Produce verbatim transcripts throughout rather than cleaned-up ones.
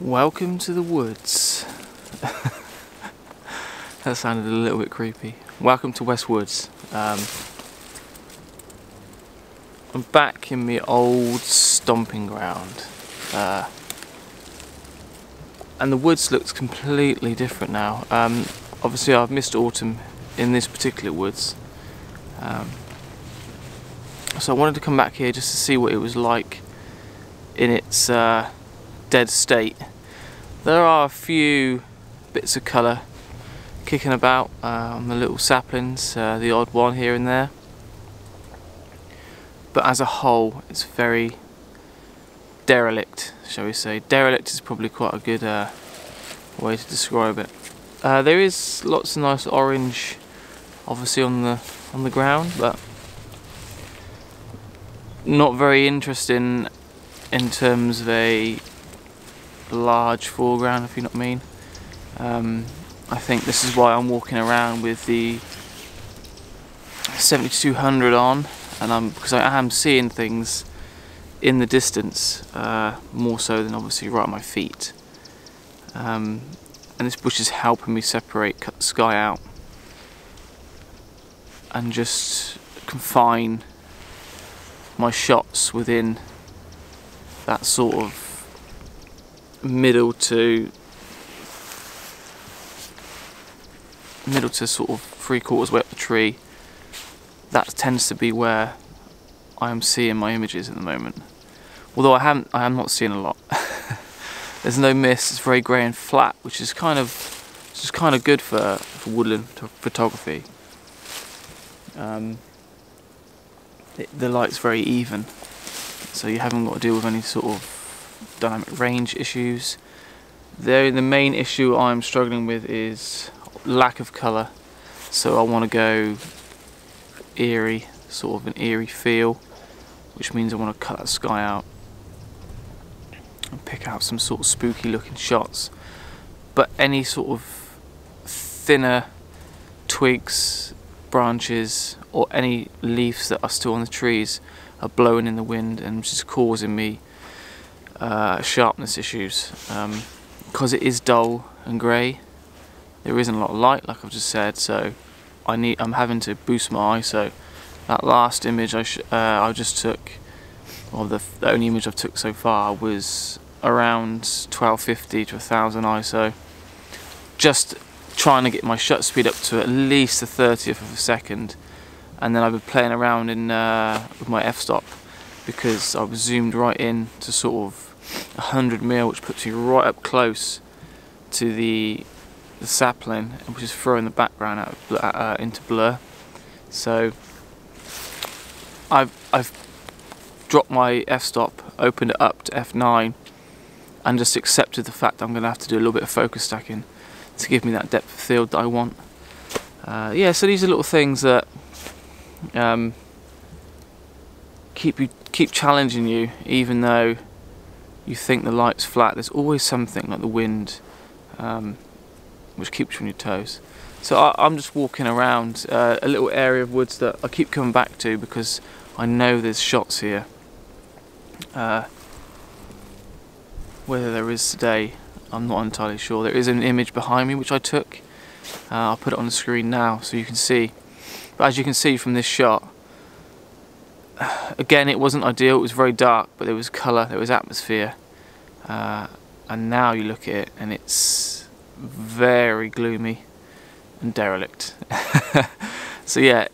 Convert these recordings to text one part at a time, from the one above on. Welcome to the woods. That sounded a little bit creepy. Welcome to West Woods. Um, I'm back in my old stomping ground. Uh, and the woods looks completely different now. Um, obviously I've missed autumn in this particular woods. Um, so I wanted to come back here just to see what it was like in its uh, dead state. There are a few bits of colour kicking about uh, on the little saplings, uh, the odd one here and there. But as a whole, it's very derelict, shall we say. Derelict is probably quite a good uh, way to describe it. Uh, there is lots of nice orange, obviously, on the on the ground, but not very interesting in terms of a large foreground, if you know what I mean. Um, I think this is why I'm walking around with the seventy-two hundred on, and I'm because I am seeing things in the distance uh, more so than obviously right at my feet. Um, and this bush is helping me separate, cut the sky out, and just confine my shots within that sort of middle to middle to sort of three quarters way up the tree. That tends to be where I am seeing my images at the moment. Although I haven't, I am not seeing a lot. There's no mist. It's very grey and flat, which is kind of which is kind of good for for woodland photography. Um, it, the light's very even, so you haven't got to deal with any sort of dynamic range issues. There, the main issue I'm struggling with is lack of colour. So I want to go eerie, sort of an eerie feel, which means I want to cut that sky out and pick out some sort of spooky looking shots. But any sort of thinner twigs, branches, or any leaves that are still on the trees are blowing in the wind and just causing me Uh, sharpness issues, um, because it is dull and grey. There isn't a lot of light, like I've just said, so I need. I'm having to boost my I S O. That last image I sh uh, I just took, or the, f the only image I've took so far, was around twelve fifty to one thousand I S O. Just trying to get my shutter speed up to at least the thirtieth of a second, and then I've been playing around in uh, with my f-stop, because I was zoomed right in to sort of one hundred mil, which puts you right up close to the, the sapling, which is throwing the background out of, uh, into blur. So I've, I've dropped my f-stop, opened it up to f nine, and just accepted the fact that I'm going to have to do a little bit of focus stacking to give me that depth of field that I want. Uh, yeah, so these are little things that um, keep you keep challenging you, even though you think the light's flat. There's always something like the wind, um, which keeps you on your toes. So I, I'm just walking around uh, a little area of woods that I keep coming back to because I know there's shots here. Uh, whether there is today, I'm not entirely sure. There is an image behind me which I took. Uh, I'll put it on the screen now so you can see. But as you can see from this shot, again, it wasn't ideal. It was very dark, but there was colour, there was atmosphere, uh, and now you look at it and it's very gloomy and derelict. So yeah,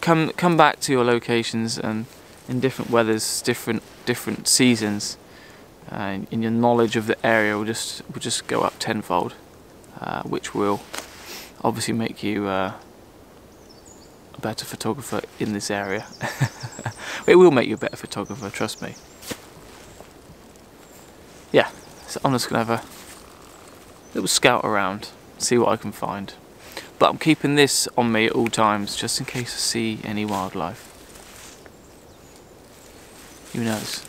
come come back to your locations and in different weathers, different different seasons, uh, and, and your knowledge of the area will just will just go up tenfold, uh, which will obviously make you uh, a better photographer in this area. It will make you a better photographer, trust me. Yeah, so I'm just gonna have a little scout around, see what I can find. But I'm keeping this on me at all times, just in case I see any wildlife. Who knows?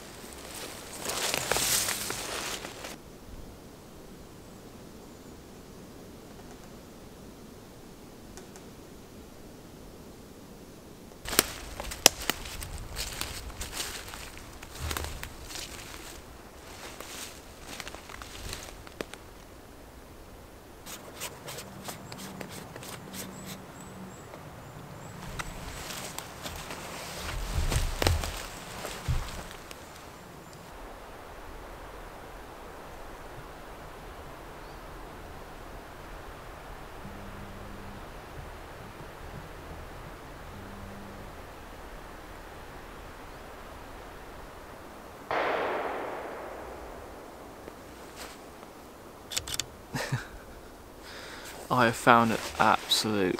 I have found an absolute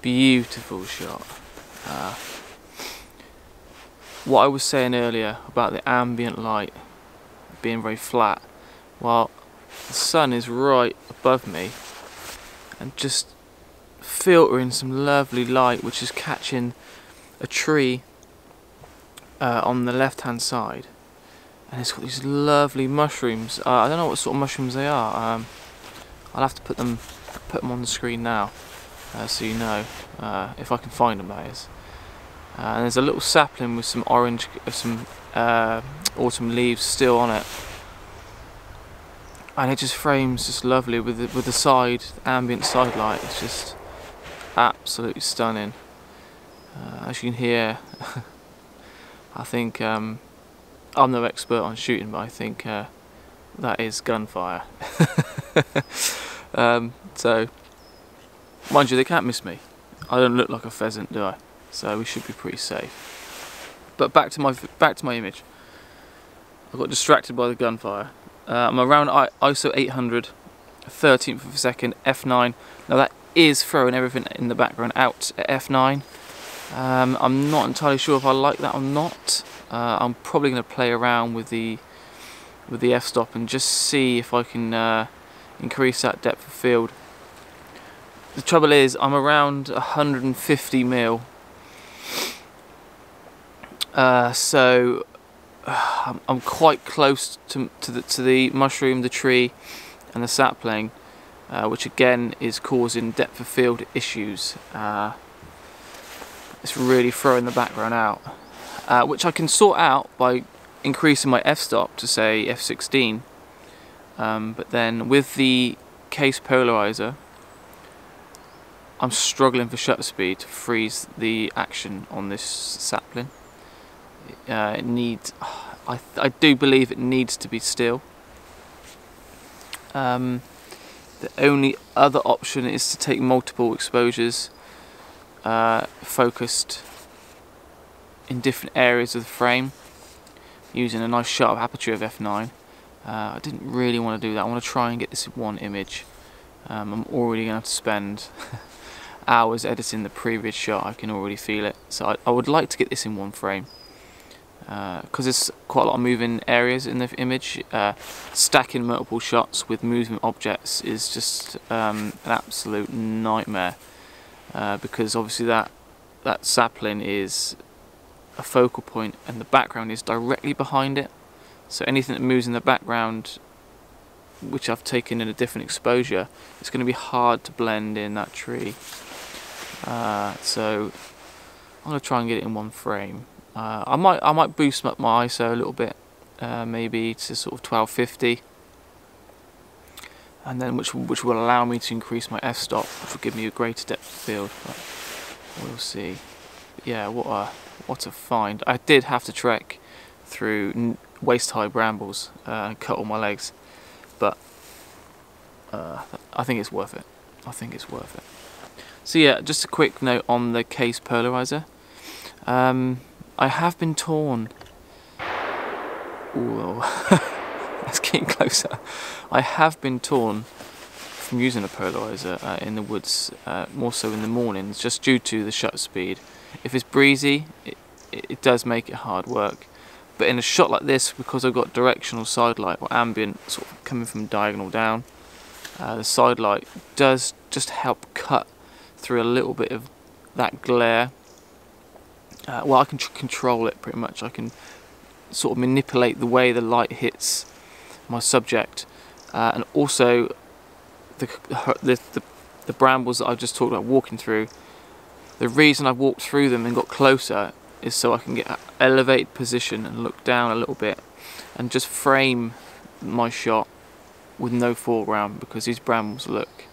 beautiful shot. Uh, what I was saying earlier about the ambient light being very flat, well, the sun is right above me and just filtering some lovely light, which is catching a tree uh, on the left hand side, and it's got these lovely mushrooms. uh, I don't know what sort of mushrooms they are. um, I'll have to put them put them on the screen now, uh, so you know, uh, if I can find them, that is. Uh, and there's a little sapling with some orange, uh, some uh, autumn leaves still on it, and it just frames just lovely with the, with the side ambient side light. It's just absolutely stunning. Uh, as you can hear, I think um, I'm no expert on shooting, but I think uh, that is gunfire. um, so, mind you, they can't miss me. I don't look like a pheasant, do I? So we should be pretty safe. But back to my back to my image. I got distracted by the gunfire. Uh, I'm around I S O eight hundred, thirteenth of a second, F nine. Now that is throwing everything in the background out at F nine. Um, I'm not entirely sure if I like that or not. Uh, I'm probably going to play around with the with the f-stop and just see if I can uh, increase that depth of field. The trouble is I'm around one hundred fifty mil, uh, so uh, I'm, I'm quite close to, to, the, to the mushroom, the tree and the sapling, uh, which again is causing depth of field issues. Uh, it's really throwing the background out, uh, which I can sort out by increasing my f-stop to say f sixteen, um, but then with the Kase polarizer I'm struggling for shutter speed to freeze the action on this sapling. Uh, it needs, I, I do believe it needs to be still. Um, the only other option is to take multiple exposures, uh, focused in different areas of the frame, using a nice sharp aperture of f nine. Uh, I didn't really want to do that. I want to try and get this in one image. Um, I'm already going to have to spend hours editing the previous shot. I can already feel it. So I, I would like to get this in one frame, because uh, there's quite a lot of moving areas in the image. Uh, stacking multiple shots with moving objects is just um, an absolute nightmare, uh, because obviously that that sapling is a focal point and the background is directly behind it, so anything that moves in the background, which I've taken in a different exposure, it's going to be hard to blend in that tree. Uh, so I'm going to try and get it in one frame. Uh, I might I might boost up my I S O a little bit, uh, maybe to sort of twelve fifty, and then which which will allow me to increase my f-stop, which will give me a greater depth of field. But we'll see. But yeah, what a What a find. I did have to trek through waist-high brambles uh, and cut all my legs, but uh, I think it's worth it. I think it's worth it. So yeah, just a quick note on the Kase polarizer. Um, I have been torn. Ooh, that's getting closer. I have been torn from using a polarizer uh, in the woods, uh, more so in the mornings, just due to the shot speed. If it's breezy, it, it does make it hard work. But in a shot like this, because I've got directional side light or ambient sort of coming from diagonal down, uh, the side light does just help cut through a little bit of that glare. Uh, well, I can control it pretty much. I can sort of manipulate the way the light hits my subject, uh, and also the the, the the brambles that I've just talked about walking through. The reason I walked through them and got closer is so I can get elevated position and look down a little bit and just frame my shot with no foreground, because these brambles look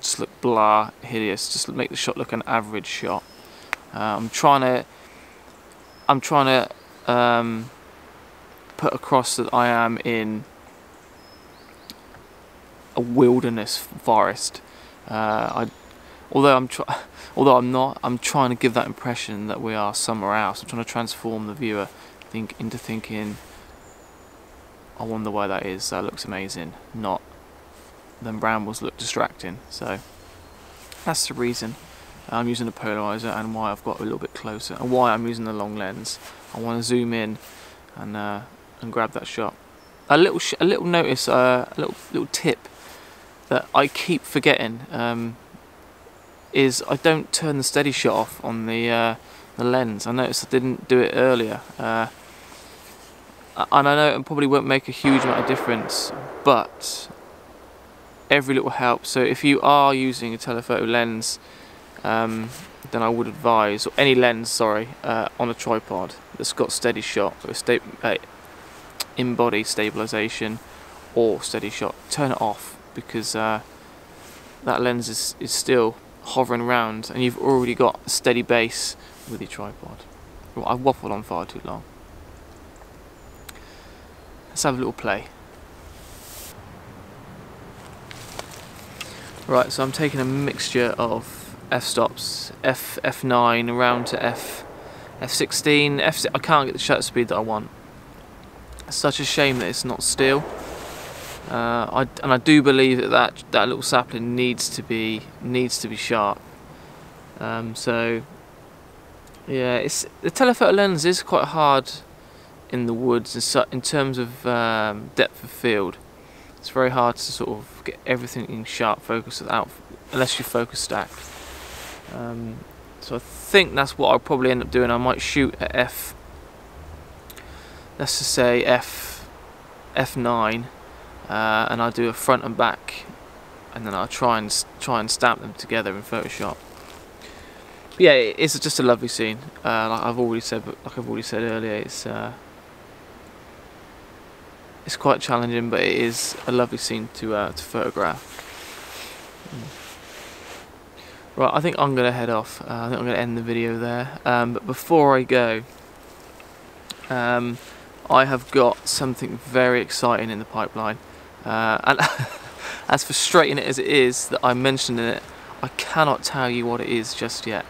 just look blah, hideous, just make the shot look an average shot. Uh, I'm trying to I'm trying to um, put across that I am in a wilderness forest. Uh, I Although I'm, try although I'm not, I'm trying to give that impression that we are somewhere else. I'm trying to transform the viewer think into thinking, I wonder why that is, that looks amazing, not them brambles look distracting. So that's the reason I'm using a polarizer and why I've got a little bit closer and why I'm using the long lens. I want to zoom in and, uh, and grab that shot. A little, sh a little notice, uh, a little, little tip that I keep forgetting. Um, is I don't turn the steady shot off on the uh, the lens. I noticed I didn't do it earlier, uh, and I know it probably won't make a huge amount of difference, but every little helps. So if you are using a telephoto lens, um, then I would advise, or any lens, sorry, uh, on a tripod that's got steady shot, or sta uh, in-body stabilization, or steady shot, turn it off, because uh, that lens is, is still hovering around and you've already got a steady base with your tripod. Well, I've waffled on far too long. Let's have a little play. Right, so I'm taking a mixture of f-stops, f f nine round to f f sixteen. F I can't get the shutter speed that I want. It's such a shame that it's not still. Uh, I, and I do believe that, that that little sapling needs to be needs to be sharp. Um, so yeah, it's the telephoto lens is quite hard in the woods in terms of um, depth of field. It's very hard to sort of get everything in sharp focus without, unless you focus stack. Um, so I think that's what I'll probably end up doing. I might shoot at f. Let's just say f f nine. Uh, and I'll do a front and back, and then I'll try and try and stamp them together in Photoshop. But yeah, it's just a lovely scene. Uh, like I've already said, like I've already said earlier, it's uh, it's quite challenging, but it is a lovely scene to uh, to photograph. Right, I think I'm gonna head off. Uh, I think I'm gonna end the video there. Um, but before I go, um, I have got something very exciting in the pipeline. Uh, and as frustrating as it is that I mentioned it, I cannot tell you what it is just yet.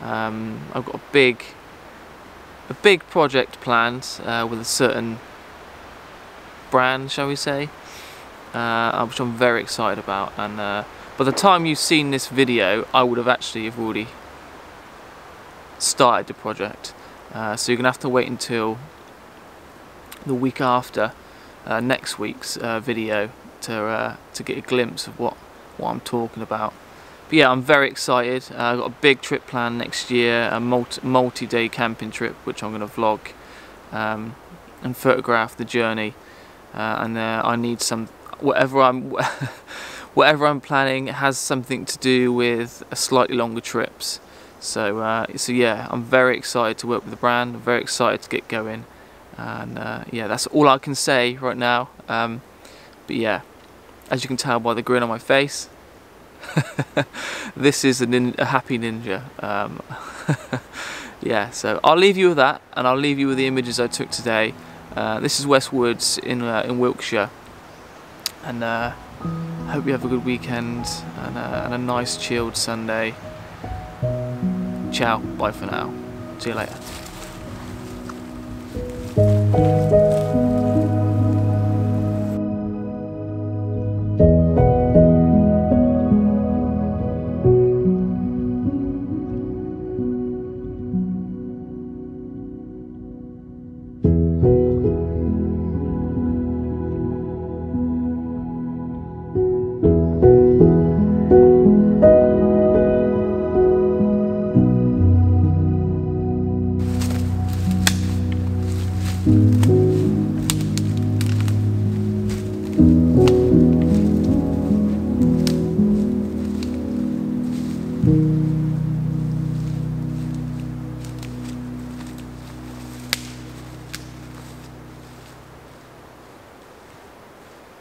Um, I've got a big, a big project planned uh, with a certain brand, shall we say, uh, which I'm very excited about. And uh, by the time you've seen this video, I would have actually have already started the project. Uh, so you're gonna have to wait until the week after. Uh, next week's uh, video to uh, to get a glimpse of what what I'm talking about. But yeah, I'm very excited. Uh, I've got a big trip planned next year, a multi multi-day camping trip, which I'm going to vlog um, and photograph the journey. Uh, and uh, I need some whatever I'm whatever I'm planning has something to do with a slightly longer trips. So uh, so yeah, I'm very excited to work with the brand. I'm very excited to get going. And uh, yeah, that's all I can say right now. Um, but yeah, as you can tell by the grin on my face, this is a, nin a happy ninja. Um, yeah, so I'll leave you with that, and I'll leave you with the images I took today. Uh, this is West Woods in uh, in Wiltshire, and uh, hope you have a good weekend and a, and a nice chilled Sunday. Ciao, bye for now. See you later.